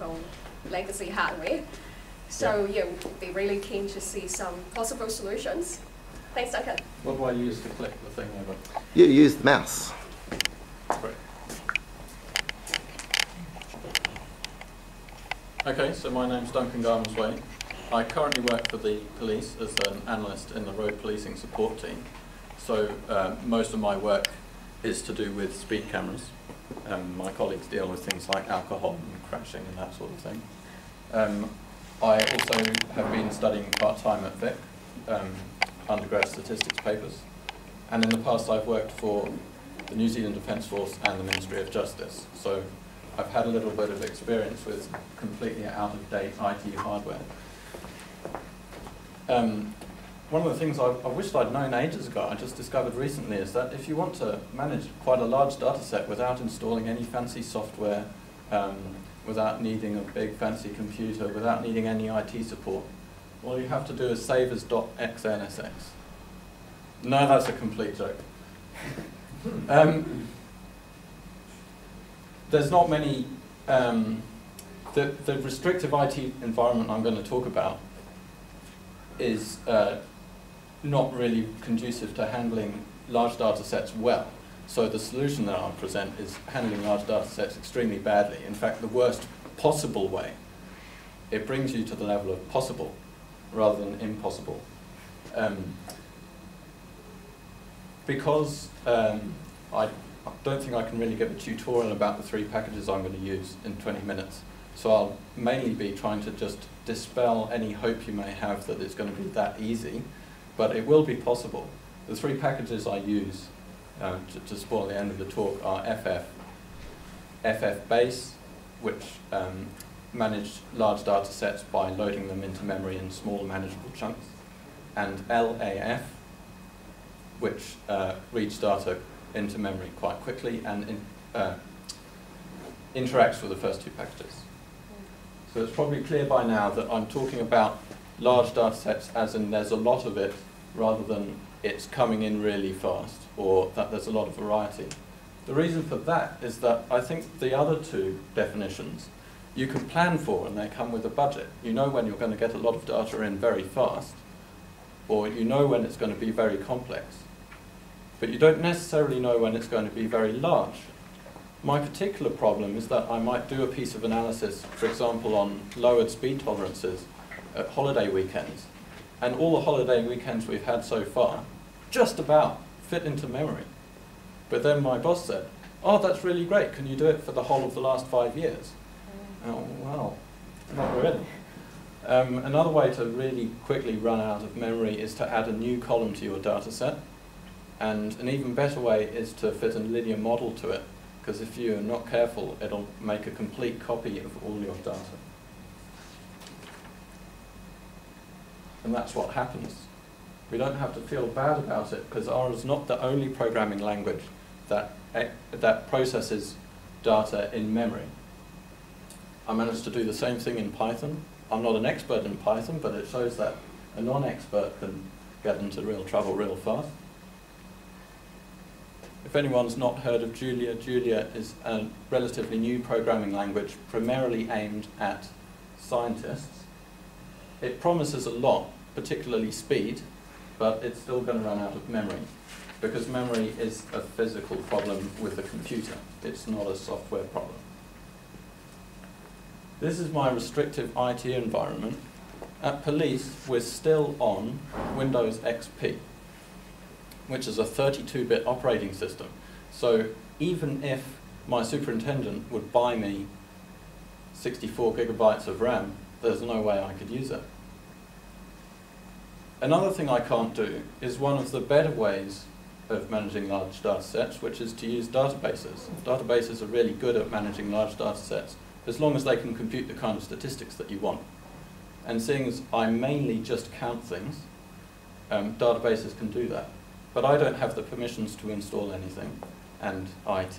on legacy hardware. So yeah, they're really keen to see some possible solutions. Thanks, Duncan. What do I use to click the thing over? You use the mouse. Great. Okay, so my name's Duncan Garmonsway. I currently work for the police as an analyst in the road policing support team. So most of my work is to do with speed cameras. My colleagues deal with things like alcohol and crashing and that sort of thing. I also have been studying part-time at Vic, undergrad statistics papers, and in the past I've worked for the New Zealand Defence Force and the Ministry of Justice, so I've had a little bit of experience with completely out-of-date IT hardware. One of the things I wished I'd known ages ago, I just discovered recently, is that if you want to manage quite a large data set without installing any fancy software, without needing a big fancy computer, without needing any IT support, all you have to do is save as .xnsx. No, that's a complete joke. There's not many, the restrictive IT environment I'm going to talk about is not really conducive to handling large data sets well. So the solution that I'll present is handling large data sets extremely badly. In fact, the worst possible way. It brings you to the level of possible rather than impossible. Because I don't think I can really give a tutorial about the three packages I'm going to use in 20 minutes, so I'll mainly be trying to just dispel any hope you may have that it's going to be that easy, but it will be possible. The three packages I use to spoil the end of the talk are FFBase, which manage large data sets by loading them into memory in small manageable chunks, and LAF, which reads data into memory quite quickly and interacts with the first two packages. So it's probably clear by now that I'm talking about large data sets as in there's a lot of it rather than it's coming in really fast or that there's a lot of variety. The reason for that is that I think the other two definitions you can plan for and they come with a budget. You know when you're going to get a lot of data in very fast, or you know when it's going to be very complex. But you don't necessarily know when it's going to be very large. My particular problem is that I might do a piece of analysis, for example, on lowered speed tolerances at holiday weekends, and all the holiday weekends we've had so far just about fit into memory. But then my boss said, oh, that's really great, can you do it for the whole of the last 5 years? Oh, well, not really. Another way to really quickly run out of memory is to add a new column to your data set. And an even better way is to fit a linear model to it, because if you're not careful, it'll make a complete copy of all your data. And that's what happens. We don't have to feel bad about it, because R is not the only programming language that processes data in memory. I managed to do the same thing in Python. I'm not an expert in Python, but it shows that a non-expert can get into real trouble real fast. If anyone's not heard of Julia, Julia is a relatively new programming language primarily aimed at scientists. It promises a lot, particularly speed, but it's still going to run out of memory because memory is a physical problem with the computer. It's not a software problem. This is my restrictive IT environment. At police, we're still on Windows XP, which is a 32-bit operating system. So even if my superintendent would buy me 64 gigabytes of RAM, there's no way I could use it. Another thing I can't do is one of the better ways of managing large data sets, which is to use databases. Databases are really good at managing large data sets, as long as they can compute the kind of statistics that you want. And seeing as I mainly just count things, databases can do that. But I don't have the permissions to install anything, and IT.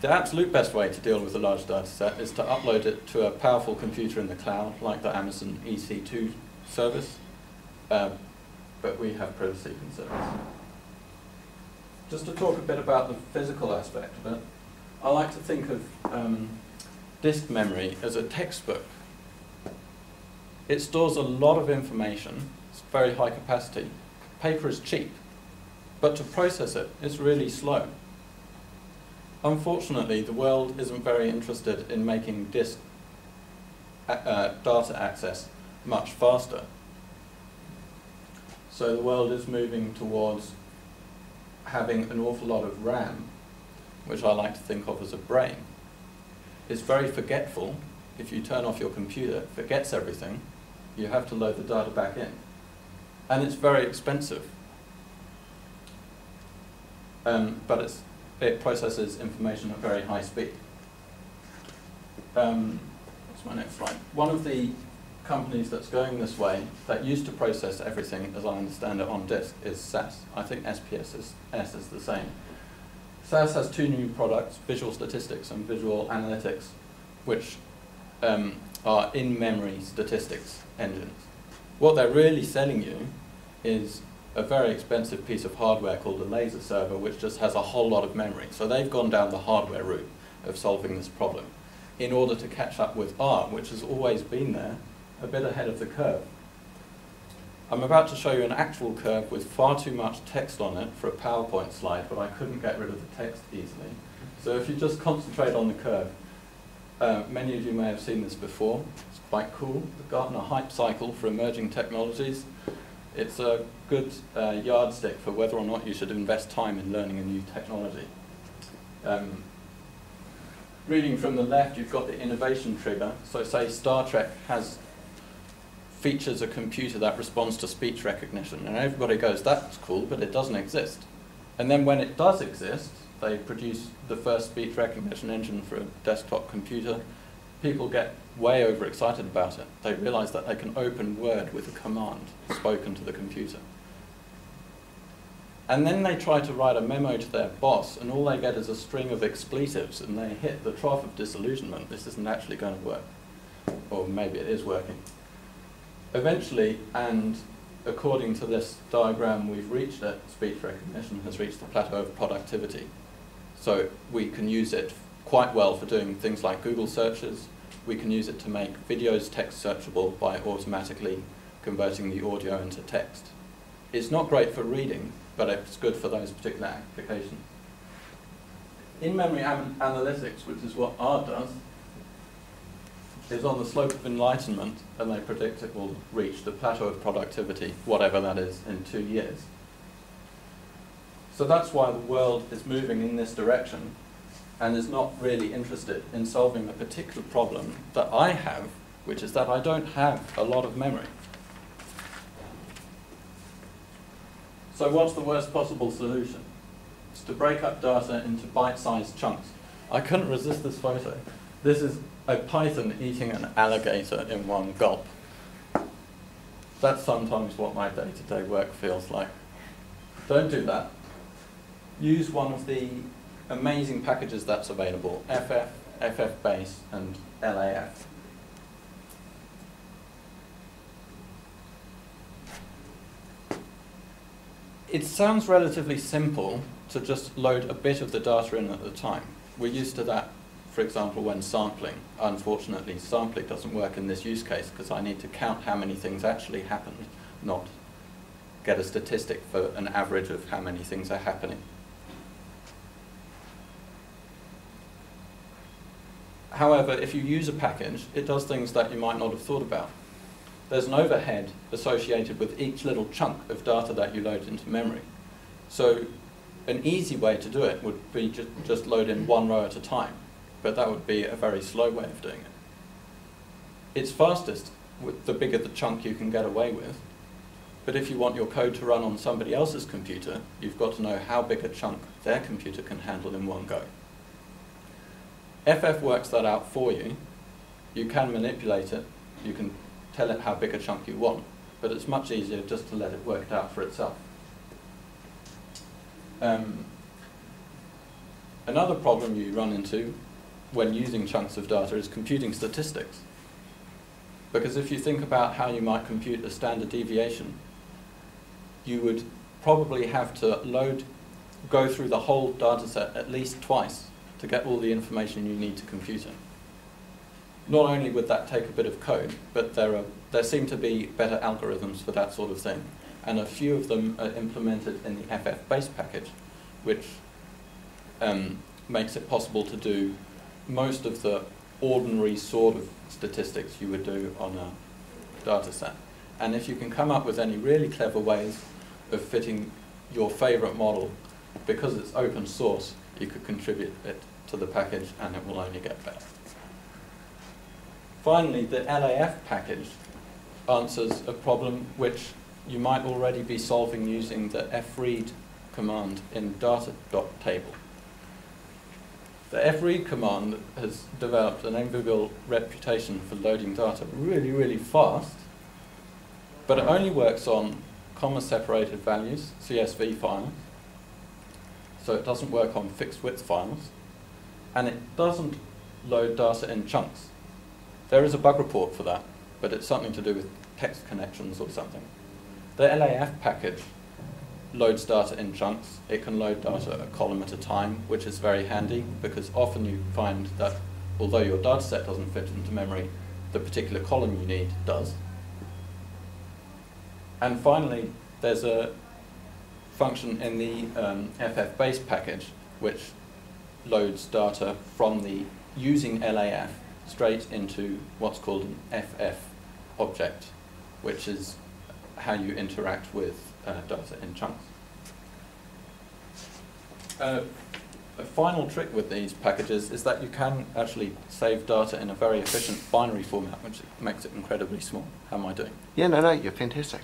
The absolute best way to deal with a large data set is to upload it to a powerful computer in the cloud, like the Amazon EC2 service, but we have privacy concerns. Just to talk a bit about the physical aspect of it, I like to think of disk memory as a textbook. It stores a lot of information, it's very high capacity. Paper is cheap, but to process it, it's really slow. Unfortunately, the world isn't very interested in making disk data access much faster. So the world is moving towards having an awful lot of RAM, which I like to think of as a brain. It's very forgetful. If you turn off your computer, it forgets everything. You have to load the data back in. And it's very expensive. But it processes information at very high speed. What's my next slide? One of the companies that's going this way, that used to process everything, as I understand it, on disk, is SAS. I think SPSS is the same. SAS has two new products, Visual Statistics and Visual Analytics, which are in-memory statistics engines. What they're really selling you is a very expensive piece of hardware called a laser server, which just has a whole lot of memory. So they've gone down the hardware route of solving this problem in order to catch up with ARM, which has always been there, a bit ahead of the curve. I'm about to show you an actual curve with far too much text on it for a PowerPoint slide, but I couldn't get rid of the text easily. So if you just concentrate on the curve, many of you may have seen this before. It's quite cool, the Gartner Hype Cycle for emerging technologies. It's a good yardstick for whether or not you should invest time in learning a new technology. Reading from the left, you've got the innovation trigger. So say Star Trek features a computer that responds to speech recognition. And everybody goes, that's cool, but it doesn't exist. And then when it does exist, they produce the first speech recognition engine for a desktop computer. People get way overexcited about it. They realize that they can open Word with a command spoken to the computer. And then they try to write a memo to their boss, and all they get is a string of expletives, and they hit the trough of disillusionment. This isn't actually going to work. Or maybe it is working. Eventually, and according to this diagram we've reached it, speech recognition has reached the plateau of productivity. So we can use it quite well for doing things like Google searches. We can use it to make videos text searchable by automatically converting the audio into text. It's not great for reading, but it's good for those particular applications. In-memory analytics, which is what R does, is on the slope of enlightenment, and they predict it will reach the plateau of productivity, whatever that is, in 2 years. So that's why the world is moving in this direction and is not really interested in solving a particular problem that I have, which is that I don't have a lot of memory. So what's the worst possible solution? It's to break up data into bite-sized chunks. I couldn't resist this photo. This is a python eating an alligator in one gulp. That's sometimes what my day-to-day work feels like. Don't do that. Use one of the amazing packages that's available, FFBase, and LAF. It sounds relatively simple to just load a bit of the data in at a time. We're used to that, for example, when sampling. Unfortunately, sampling doesn't work in this use case because I need to count how many things actually happened, not get a statistic for an average of how many things are happening. However, if you use a package, it does things that you might not have thought about. There's an overhead associated with each little chunk of data that you load into memory. So an easy way to do it would be just load in one row at a time, but that would be a very slow way of doing it. It's fastest with the bigger the chunk you can get away with, but if you want your code to run on somebody else's computer, you've got to know how big a chunk their computer can handle in one go. FF works that out for you. You can manipulate it. You can tell it how big a chunk you want, but it's much easier just to let it work it out for itself. Another problem you run into when using chunks of data is computing statistics. Because if you think about how you might compute a standard deviation, you would probably have to go through the whole data set at least twice to get all the information you need to compute it. Not only would that take a bit of code, but there seem to be better algorithms for that sort of thing, and a few of them are implemented in the FFBase package, which makes it possible to do most of the ordinary sort of statistics you would do on a data set. And if you can come up with any really clever ways of fitting your favorite model, because it's open source, you could contribute it to the package and it will only get better. Finally, the LAF package answers a problem which you might already be solving using the fread command in data.table. The fread command has developed an enviable reputation for loading data really, really fast, but it only works on comma-separated values, CSV files, so it doesn't work on fixed-width files, and it doesn't load data in chunks. There is a bug report for that, but it's something to do with text connections or something. The LAF package loads data in chunks. It can load data a column at a time, which is very handy, because often you find that although your data set doesn't fit into memory, the particular column you need does. And finally, there's a function in the FFBase package which loads data from the using LAF straight into what's called an FF object, which is how you interact with data in chunks. A final trick with these packages is that you can actually save data in a very efficient binary format, which makes it incredibly small. How am I doing? Yeah, no, you're fantastic.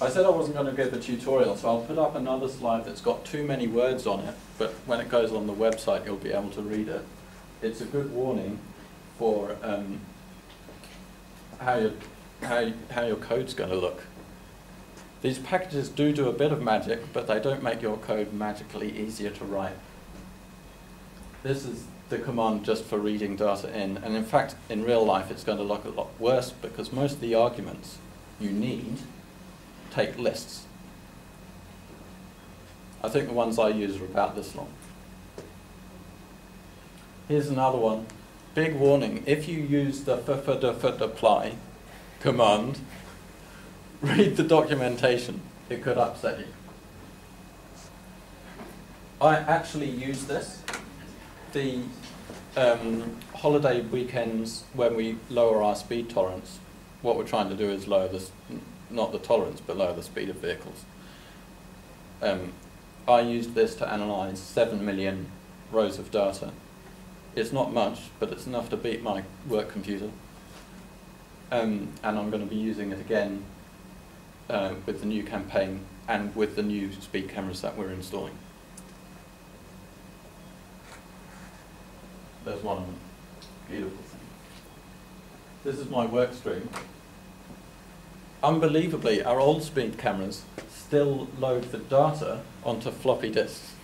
I said I wasn't going to give a tutorial, so I'll put up another slide that's got too many words on it, but when it goes on the website, you'll be able to read it. It's a good warning for how your code's going to look. These packages do a bit of magic, but they don't make your code magically easier to write. This is the command just for reading data in, and in fact, in real life, it's going to look a lot worse because most of the arguments you need take lists. I think the ones I use are about this long. Here's another one. Big warning, if you use the ffdfdapply command, read the documentation. It could upset you. I actually use this. The holiday weekends when we lower our speed tolerance, what we're trying to do is lower this, not the tolerance, but lower the speed of vehicles. I used this to analyze 7 million rows of data. It's not much, but it's enough to beat my work computer. And I'm going to be using it again with the new campaign and with the new speed cameras that we're installing. There's one beautiful thing. This is my work stream. Unbelievably, our old speed cameras still load the data onto floppy disks.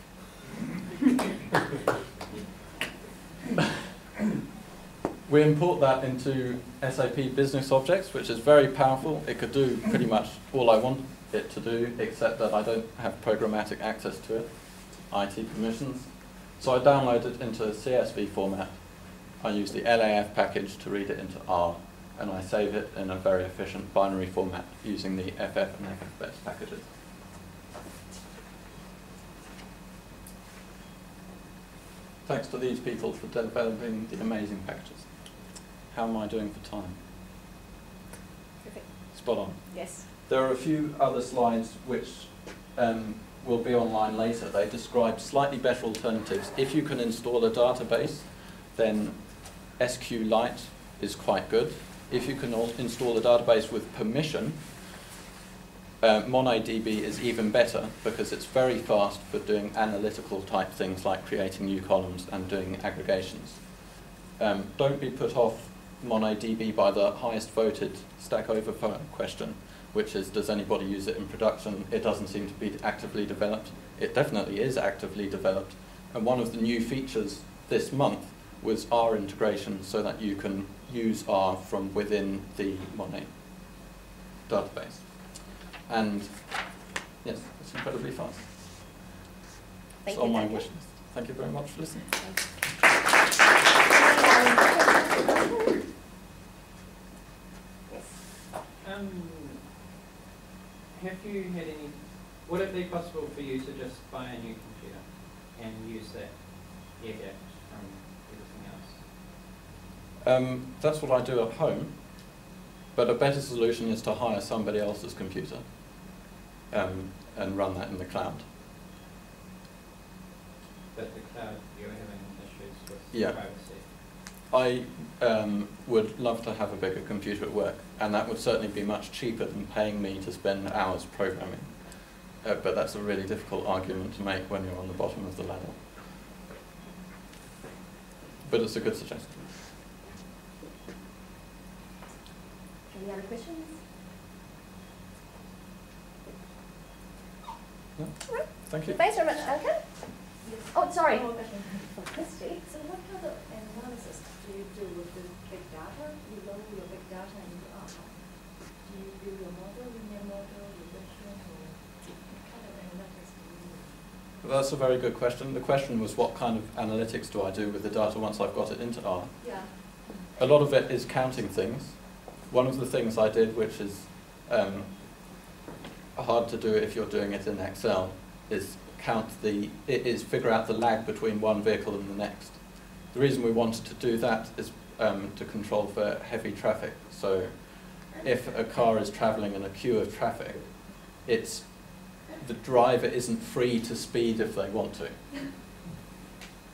We import that into SAP Business Objects, which is very powerful. It could do pretty much all I want it to do, except that I don't have programmatic access to it, IT permissions. So I download it into a CSV format. I use the LAF package to read it into R, and I save it in a very efficient binary format using the FF and FFBase packages. Thanks to these people for developing the amazing packages. How am I doing for time? Perfect. Spot on. Yes. There are a few other slides which will be online later. They describe slightly better alternatives. If you can install a database, then SQLite is quite good. If you can install a database with permission, MonetDB is even better because it's very fast for doing analytical type things like creating new columns and doing aggregations. Don't be put off MonetDB by the highest voted Stack Overflow question, which is, does anybody use it in production? It doesn't seem to be actively developed. It definitely is actively developed. And one of the new features this month was R integration so that you can use R from within the Monet database. And yes, it's incredibly fast. It's on my wish list. Thank you very much for listening. Have you had any, would it be possible for you to just buy a new computer and use that air-gapped from everything else? That's what I do at home, but a better solution is to hire somebody else's computer and run that in the cloud. But the cloud, you're having issues with privacy. I would love to have a bigger computer at work, and that would certainly be much cheaper than paying me to spend hours programming. But that's a really difficult argument to make when you're on the bottom of the ladder. But it's a good suggestion. Any other questions? No? No. Thank you. Thanks very much, Duncan. Oh, sorry. Christy. So what kind of analysis do you do with the big data? You load your big data and do you do your model, linear model, regression, or what kind of analytics do you do? That's a very good question. The question was what kind of analytics do I do with the data once I've got it into R? Yeah. A lot of it is counting things. One of the things I did, which is hard to do if you're doing it in Excel, is figure out the lag between one vehicle and the next. The reason we wanted to do that is to control for heavy traffic. So if a car is travelling in a queue of traffic, the driver isn't free to speed if they want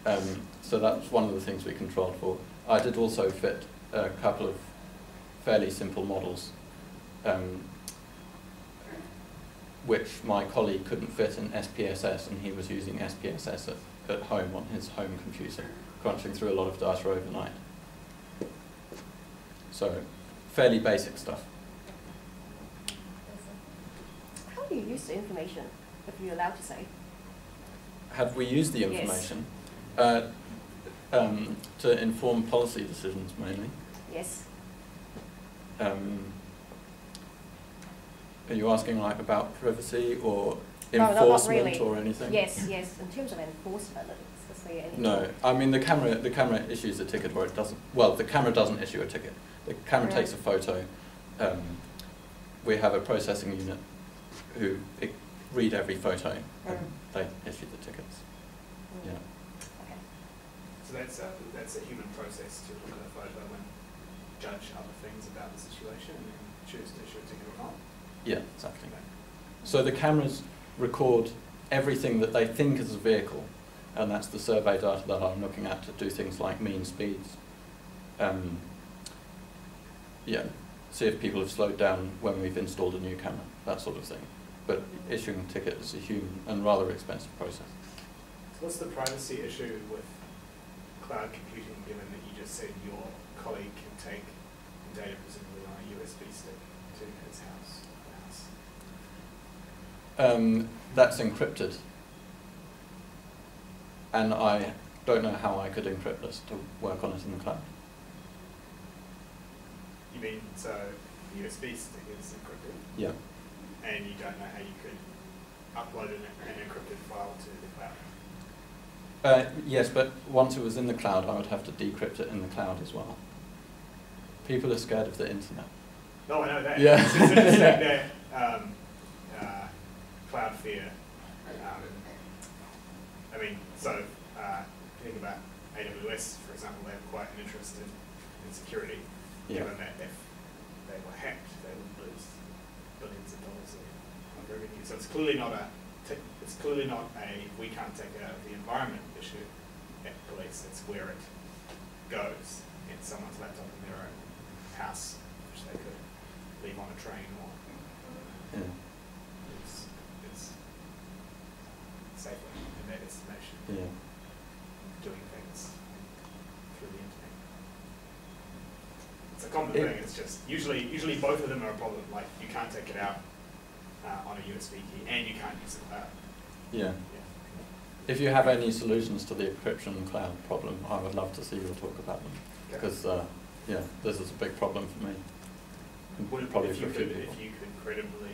to. So that's one of the things we controlled for. I did also fit a couple of fairly simple models which my colleague couldn't fit in SPSS, and he was using SPSS at home on his home computer, crunching through a lot of data overnight. So, fairly basic stuff. How do you use the information, if you're allowed to say? Have we used the information? Yes. To inform policy decisions, mainly? Yes. Are you asking like about privacy or enforcement really, or anything? Yes, yes. In terms of enforcement, no. I mean the camera issues a ticket or it doesn't. Well, the camera doesn't issue a ticket. The camera takes a photo. We have a processing unit who read every photo and they issue the tickets. Yeah. Okay. So that's a human process to look at a photo and judge other things about the situation and then choose to issue a ticket or not. Yeah, exactly. So the cameras record everything that they think is a vehicle, and that's the survey data that I'm looking at to do things like mean speeds. Yeah, see if people have slowed down when we've installed a new camera, that sort of thing. But issuing a ticket is a human and rather expensive process. So what's the privacy issue with cloud computing, given that you just said your colleague can take data presumably on a USB stick to his house? That's encrypted, and I don't know how I could encrypt this to work on it in the cloud. You mean so the USB stick is encrypted? Yeah. And you don't know how you could upload an encrypted file to the cloud? Yes, but once it was in the cloud, I would have to decrypt it in the cloud as well. People are scared of the internet. No, I know that. Yeah. It's interesting that cloud fear. I mean, so thinking about AWS, for example, they have quite an interest in security, given that if they were hacked, they would lose billions of dollars of revenue. So it's clearly not a we can't take it out of the environment issue at police. It's where it goes in someone's laptop in their own house, which they could leave on a train or. Yeah. Safely in their destination, doing things through the internet. It's a common thing. It's just usually both of them are a problem. Like you can't take it out on a USB key, and you can't use the cloud. Yeah. If you have any solutions to the encryption cloud problem, I would love to see you talk about them because this is a big problem for me. Would probably if you could credibly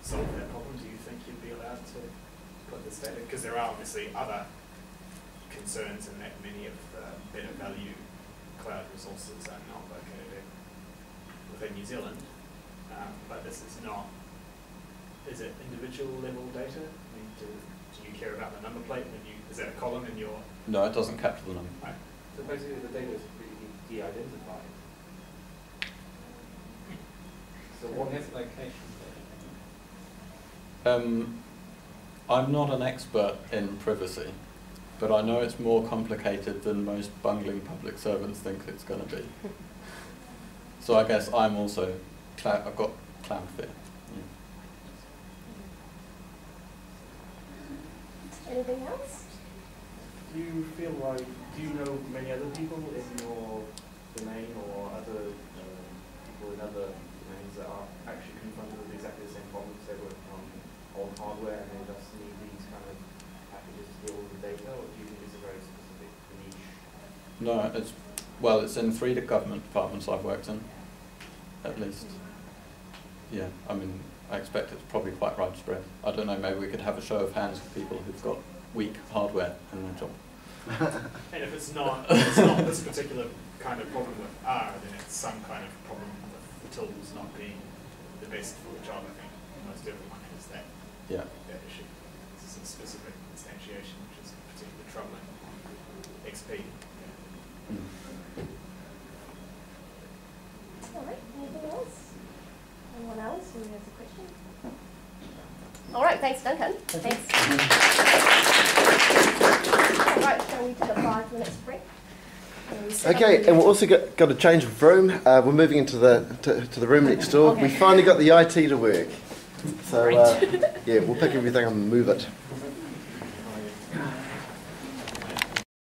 solve that problem, do you think you'd be allowed to? Because there are obviously other concerns in that many of the better value cloud resources are not located within New Zealand. But this is not, is it individual level data? I mean, do you care about the number plate? When you, is that a column in your... No, it doesn't capture the number. Right. So basically the data is pretty de-identified. So what is location data? I'm not an expert in privacy, but I know it's more complicated than most bungling public servants think it's going to be. So I guess I'm also, I've got cloud fear. Yeah. Anything else? Do you feel like, do you know many other people in your domain or other people in other domains that are actually confronted with exactly the same problems they were on hardware and they just need these kind of packages to deal with the data, or do you think it's a very specific niche? No, it's, well, it's in three government departments I've worked in, at least. Yeah, I mean, I expect it's probably quite widespread. I don't know, maybe we could have a show of hands of people who've got weak hardware in their job. And if it's not this particular kind of problem with R, then it's some kind of problem with the tools not being the best for the job, I think. Most everyone has that, yeah, that issue. It's a specific instantiation, which is particularly troubling on XP. Yeah. Mm. All right, anything else? Anyone else who has a question? All right, thanks, Duncan. Thanks. All right, shall we take a 5-minute break? Okay, and we're also got to change of room. We're moving into the to the room next door. Okay. We finally got the IT to work. So yeah, we'll pick everything up and move it.